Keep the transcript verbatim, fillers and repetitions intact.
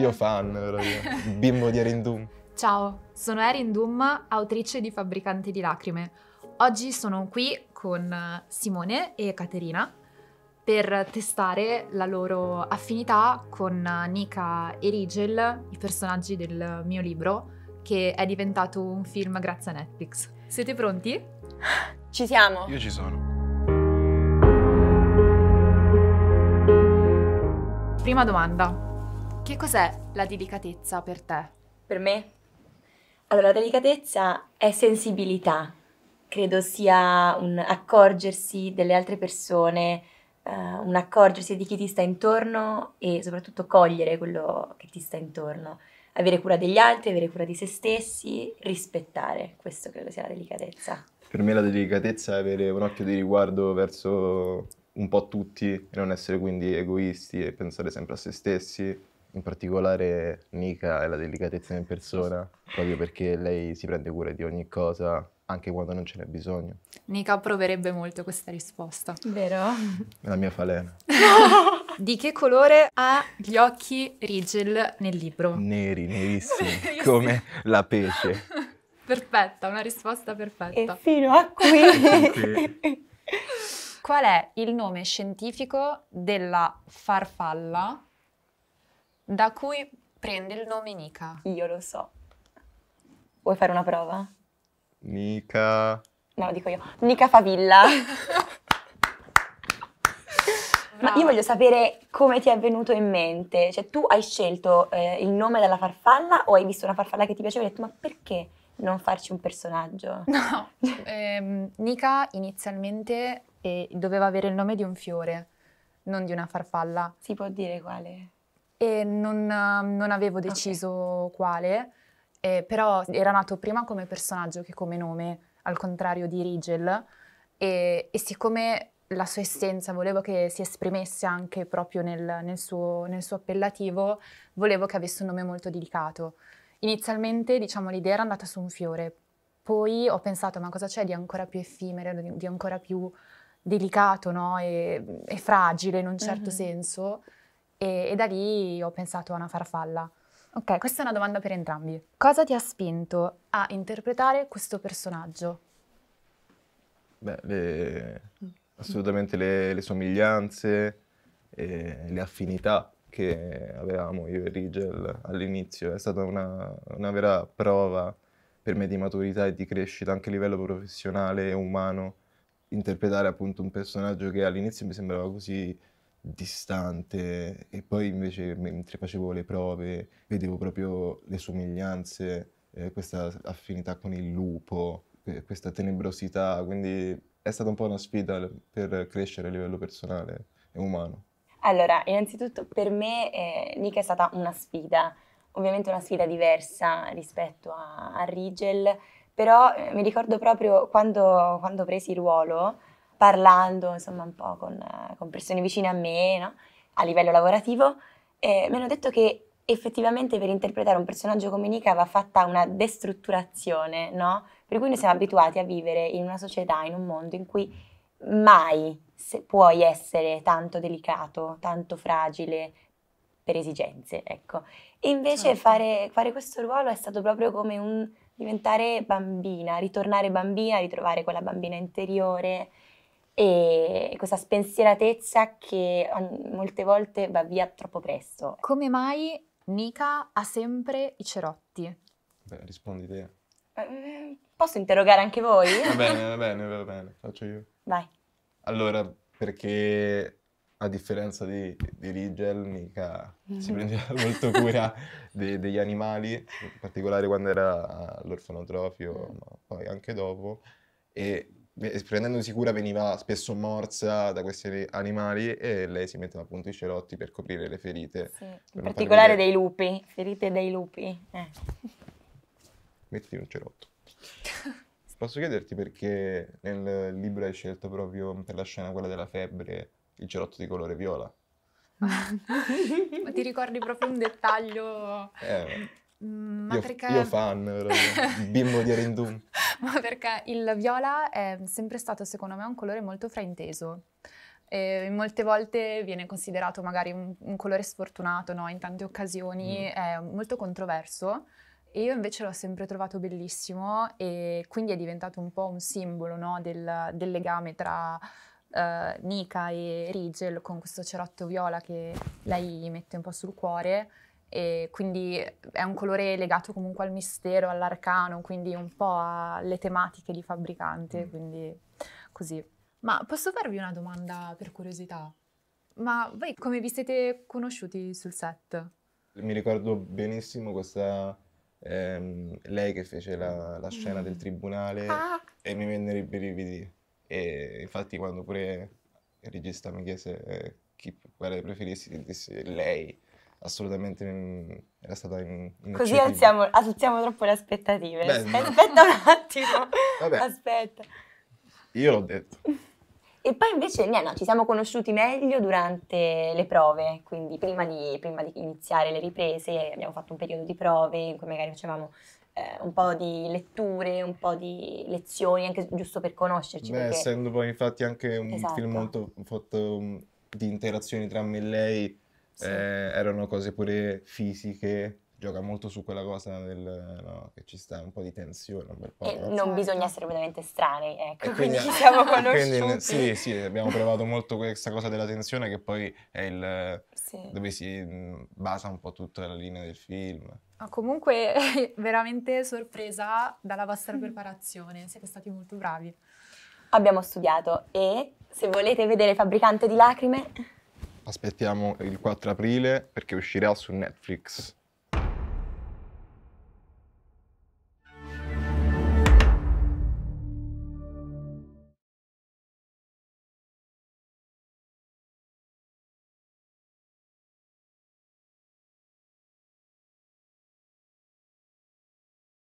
Io fan, veramente. Bimbo di Erin Doom. Ciao, sono Erin Doom, autrice di Fabbricante di Lacrime. Oggi sono qui con Simone e Caterina per testare la loro affinità con Nica e Rigel, i personaggi del mio libro, che è diventato un film grazie a Netflix. Siete pronti? Ci siamo! Io ci sono. Prima domanda, che cos'è la delicatezza per te? Per me? Allora, la delicatezza è sensibilità, credo sia un accorgersi delle altre persone, eh, un accorgersi di chi ti sta intorno e soprattutto cogliere quello che ti sta intorno, avere cura degli altri, avere cura di se stessi, rispettare, questo credo sia la delicatezza. Per me la delicatezza è avere un occhio di riguardo verso un po' tutti e non essere quindi egoisti e pensare sempre a se stessi. In particolare Nica è la delicatezza in persona, proprio perché lei si prende cura di ogni cosa, anche quando non ce n'è bisogno. Nica approverebbe molto questa risposta. Vero? La mia falena. Di che colore ha gli occhi Rigel nel libro? Neri, nerissimi, come la pece. Perfetta, una risposta perfetta. E fino a qui. Okay. Qual è il nome scientifico della farfalla da cui prende il nome Nica? Io lo so. Vuoi fare una prova? Nica... No, lo dico io. Nica Favilla. Ma io voglio sapere come ti è venuto in mente. Cioè, tu hai scelto eh, il nome della farfalla o hai visto una farfalla che ti piaceva e hai detto, ma perché non farci un personaggio? No. ehm, Nica inizialmente eh, doveva avere il nome di un fiore, non di una farfalla. Si può dire quale? E non, non avevo deciso okay. quale, eh, però era nato prima come personaggio che come nome, al contrario di Rigel, e, e siccome la sua essenza volevo che si esprimesse anche proprio nel, nel, suo, nel suo appellativo, volevo che avesse un nome molto delicato. Inizialmente, diciamo, l'idea era andata su un fiore, poi ho pensato, ma cosa c'è di ancora più effimero, di, di ancora più delicato, no? e, e fragile in un certo mm-hmm. senso. E, e da lì ho pensato a una farfalla. Ok, questa è una domanda per entrambi. Cosa ti ha spinto a interpretare questo personaggio? Beh, le, assolutamente le, le somiglianze, e le affinità che avevamo io e Rigel all'inizio. È stata una, una vera prova per me di maturità e di crescita, anche a livello professionale e umano, interpretare appunto un personaggio che all'inizio mi sembrava così distante e poi invece mentre facevo le prove vedevo proprio le somiglianze, eh, questa affinità con il lupo, eh, questa tenebrosità, quindi è stata un po' una sfida per crescere a livello personale e umano. Allora, innanzitutto per me eh, Nica è stata una sfida, ovviamente una sfida diversa rispetto a, a Rigel, però eh, mi ricordo proprio quando, quando presi il ruolo, parlando insomma un po' con, con persone vicine a me, no? A livello lavorativo, eh, mi hanno detto che effettivamente per interpretare un personaggio come Nica va fatta una destrutturazione, no? Per cui noi siamo abituati a vivere in una società, in un mondo in cui mai se puoi essere tanto delicato, tanto fragile, per esigenze, ecco. E invece certo. fare, fare questo ruolo è stato proprio come un diventare bambina, ritornare bambina, ritrovare quella bambina interiore, e questa spensieratezza che molte volte va via troppo presto. Come mai Nica ha sempre i cerotti? Beh, rispondi te. Eh, posso interrogare anche voi? Va bene, va bene, va bene, faccio io. Vai. Allora, perché a differenza di, di Rigel, Nica mm. si prendeva molto cura de, degli animali, in particolare quando era all'orfanotrofio, mm. ma poi anche dopo, e prendendosi cura veniva spesso morsa da questi animali e lei si metteva appunto i cerotti per coprire le ferite. Sì, in particolare dei lupi, ferite dei lupi. Eh. Mettiti un cerotto. Posso chiederti perché nel libro hai scelto proprio per la scena quella della febbre il cerotto di colore viola? Ma ti ricordi proprio un dettaglio? Eh, ma io, perché... io fan, veramente. Bimbo di Erin Doom. Ma perché il viola è sempre stato, secondo me, un colore molto frainteso. Eh, molte volte viene considerato magari un, un colore sfortunato, no? In tante occasioni mm. è molto controverso. E io invece l'ho sempre trovato bellissimo e quindi è diventato un po' un simbolo, no? del, del legame tra uh, Nica e Rigel, con questo cerotto viola che lei mette un po' sul cuore, e quindi è un colore legato comunque al mistero, all'arcano, quindi un po' alle tematiche di Fabbricante, mm. quindi così. Ma posso farvi una domanda per curiosità? Ma voi come vi siete conosciuti sul set? Mi ricordo benissimo questa... Ehm, lei che fece la, la scena del tribunale ah. e mi vennero i brividi, e infatti quando pure il regista mi chiese eh, chi quale preferissi, dissi lei, assolutamente mh, era stata in, in così alziamo, alziamo troppo le aspettative. Beh, aspetta un attimo. Vabbè. Aspetta, io l'ho detto. E poi invece no, no, ci siamo conosciuti meglio durante le prove, quindi prima di, prima di iniziare le riprese abbiamo fatto un periodo di prove in cui magari facevamo eh, un po' di letture, un po' di lezioni, anche giusto per conoscerci. Beh, perché... essendo poi infatti anche un esatto. film molto fatto di interazioni tra me e lei, sì. eh, erano cose pure fisiche. Gioca molto su quella cosa del, no, che ci sta un po' di tensione. Per e non certo. bisogna essere veramente strani, ecco, e quindi, quindi ci siamo conosciuti. Quindi, sì, sì, abbiamo provato molto questa cosa della tensione che poi è il sì. dove si basa un po' tutta la linea del film. Ah, comunque veramente sorpresa dalla vostra preparazione, siete stati molto bravi. Abbiamo studiato e se volete vedere Fabbricante di Lacrime... Aspettiamo il quattro aprile perché uscirà su Netflix.